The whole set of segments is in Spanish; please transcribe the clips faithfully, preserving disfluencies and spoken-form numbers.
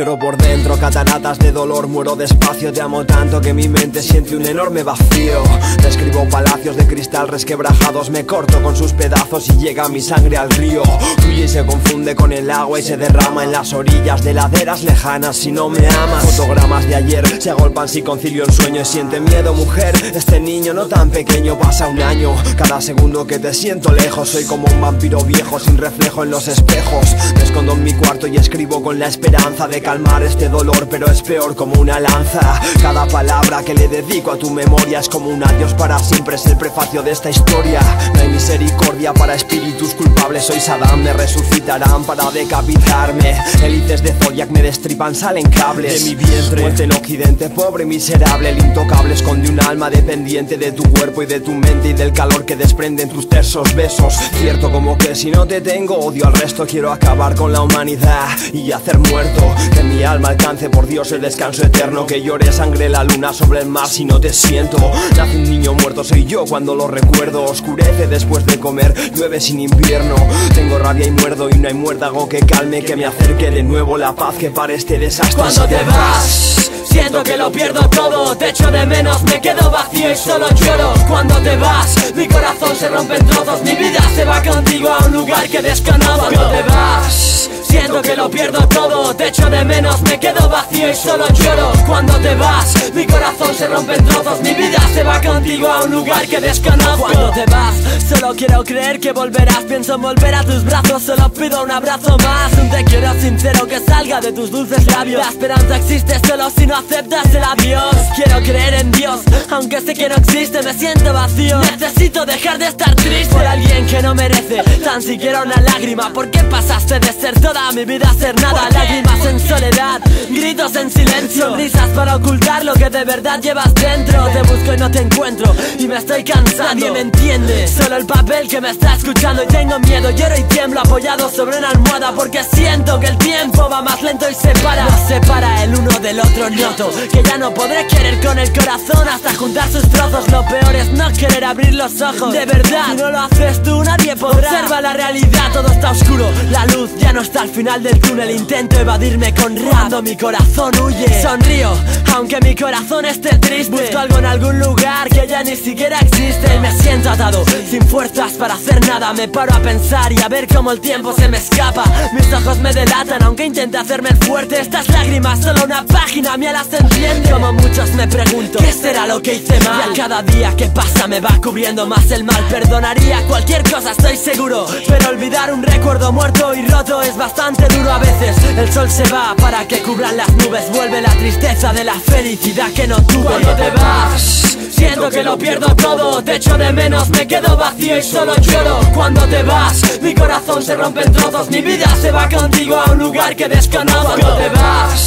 lloro por dentro, cataratas de dolor, muero despacio. Te amo tanto que mi mente siente un enorme vacío. Describo palacios de cristal resquebrajados, me corto con sus pedazos y llega mi sangre al río. Fluye y se confunde con el agua y se derrama en las orillas de laderas lejanas. Si no me amas, fotogramas de ayer se agolpan si concilio el sueño y siente miedo, mujer. Este niño no tan pequeño pasa un año, cada segundo que te siento lejos. Soy como un vampiro viejo sin reflejo en los espejos. Me escondo en mi cuarto y escribo con la esperanza de calmar este dolor, pero es peor como una lanza. Cada palabra que le dedico a tu memoria es como un adiós para siempre, es el prefacio de esta historia. No hay misericordia para espíritus culpables, soy Saddam, me resucitarán para decapitarme. Hélices de Zodiac me destripan, salen cables de mi vientre. Muerte en occidente, pobre y miserable. El intocable esconde un alma dependiente de tu cuerpo y de tu mente y del calor que desprenden tus tersos besos. Cierto como que si no te tengo, odio al resto. Quiero acabar con la humanidad y hacer muerto. Que mi alma alcance por Dios el descanso eterno. Que llore sangre la luna sobre el mar si no te siento. Nace un niño muerto, soy yo cuando lo recuerdo. Oscurece después de comer, llueve sin invierno. Tengo rabia y muerdo y no hay muérdago que calme, que me acerque de nuevo la paz que para este desastre. Cuando te vas, siento que lo pierdo todo. Te echo de menos, me quedo vacío y solo lloro. Cuando te vas, mi corazón se rompe en trozos. Mi vida se va contigo a un lugar que desconozco. Cuando te vas, siento que lo pierdo todo. Te echo de menos, me quedo vacío y solo lloro. Cuando te vas, mi corazón se rompe en trozos. Mi vida se va contigo a un lugar que desconozco. Cuando te vas, solo quiero creer que volverás. Pienso en volver a tus brazos, solo pido un abrazo más. Un te quiero sincero que salga de tus dulces labios. La esperanza existe solo si no aceptas el adiós. Quiero creer en Dios, aunque sé que no existe. Me siento vacío, necesito dejar de estar triste por alguien que no merece tan siquiera una lágrima. ¿Por qué pasaste de ser toda mi vida ser nada? Lágrimas en soledad, gritos en silencio, sonrisas para ocultar lo que de verdad llevas dentro. Te busco y no te encuentro y me estoy cansando. Nadie me entiende, solo el papel que me está escuchando. Y tengo miedo, lloro y tiemblo apoyado sobre una almohada, porque siento que el tiempo va más lento y se para. Nos separa el uno del otro, noto que ya no podré querer con el corazón hasta juntar sus trozos. Lo peor es no querer abrir los ojos, de verdad. Si no lo haces tú, nadie podrá. Observa la realidad, todo está oscuro, la luz ya no está al final del túnel. Intento evadirme con rap, mi corazón huye. Sonrío, aunque mi corazón esté triste. Busco algo en algún lugar que ya ni siquiera existe. Me siento atado, sin fuerzas para hacer nada. Me paro a pensar y a ver cómo el tiempo se me escapa. Mis ojos me delatan, aunque intente hacerme el fuerte. Estas lágrimas, solo una página mía las entiende. Como muchos me pregunto, ¿qué será lo que hice mal? Y a cada día que pasa me va cubriendo más el mal. Perdonaría cualquier cosa, estoy seguro, pero olvidar un recuerdo muerto y roto es bastante duro a veces. El sol se va para que cubran las nubes. Vuelve la tristeza de la felicidad que no tuve. Cuando te vas, siento que lo pierdo todo. Te echo de menos, me quedo vacío y solo lloro. Cuando te vas, mi corazón se rompe en trozos. Mi vida se va contigo a un lugar que desconozco. Cuando te vas,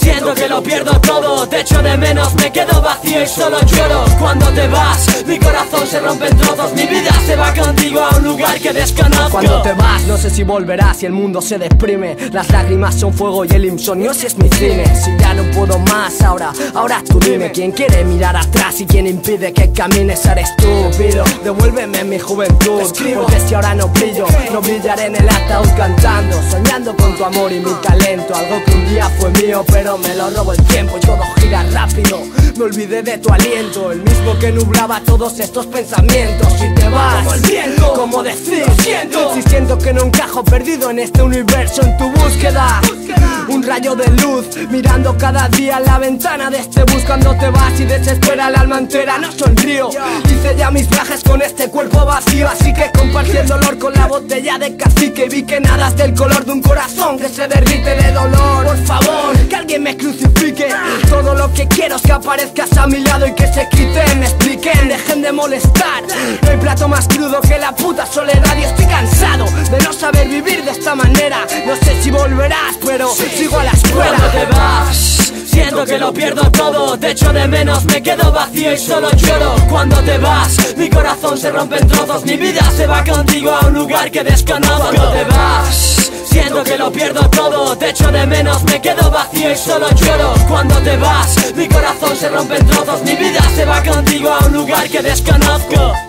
siento que lo pierdo todo. Te echo de menos, me quedo vacío y solo lloro. Cuando te vas, mi corazón se rompe en trozos. Mi vida se va contigo a un lugar que desconozco. Cuando te vas, no sé si volverás y el mundo se deprime. Las lágrimas son fuego y el insomnio es mi cine. Si ya no puedo más ahora, ahora tú dime, ¿quién quiere mirar atrás y quién impide que camines? Eres tú, pido, devuélveme mi juventud. Porque si ahora no brillo, no brillaré en el ataúd cantando, soñando con tu amor y mi talento. Algo que un día fue mío, pero me lo robo el tiempo y todo gira rápido. Me olvidé de tu aliento, el mismo que nublaba todos estos pensamientos. Si te vas, como el viento, como decir, lo siento. Si siento que no encajo, perdido en este universo, en tu búsqueda. búsqueda Un rayo de luz, mirando cada día la ventana de este bus. Cuando te vas y desespera el alma entera, no sonrío. Hice ya mis viajes con este cuerpo vacío, así que compartí el dolor con la botella de cacique. Vi que nada es del color de un corazón que se derrite de dolor. Por favor, que alguien me crucifique. Todo lo que quiero es que aparezcas a mi lado y que se quiten, me expliquen, dejen de molestar. No hay plato más crudo que la puta soledad y estoy cansado de no saber vivir de esta manera. No sé si volverás, pero sí, sigo a la escuela. Cuando te vas, siento que lo pierdo todo. Te echo de menos, me quedo vacío y solo lloro. Cuando te vas, mi corazón se rompe en trozos. Mi vida se va contigo a un lugar que desconozco. Cuando te vas, siento que lo pierdo todo. Te echo de menos, me quedo vacío y solo lloro. Cuando te vas, mi corazón se rompe en trozos. Mi vida se va contigo a un lugar que desconozco.